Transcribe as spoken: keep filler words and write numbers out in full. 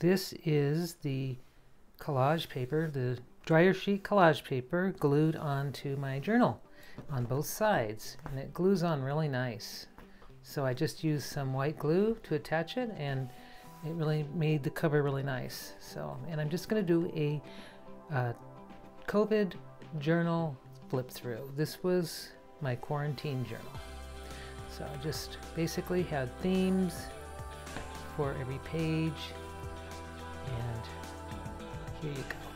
This is the collage paper, the dryer sheet collage paper glued onto my journal on both sides, and it glues on really nice. So I just used some white glue to attach it, and it really made the cover really nice. So, and I'm just going to do a uh, COVID journal flip through. This was my quarantine journal. So I just basically had themes for every page, and here you go.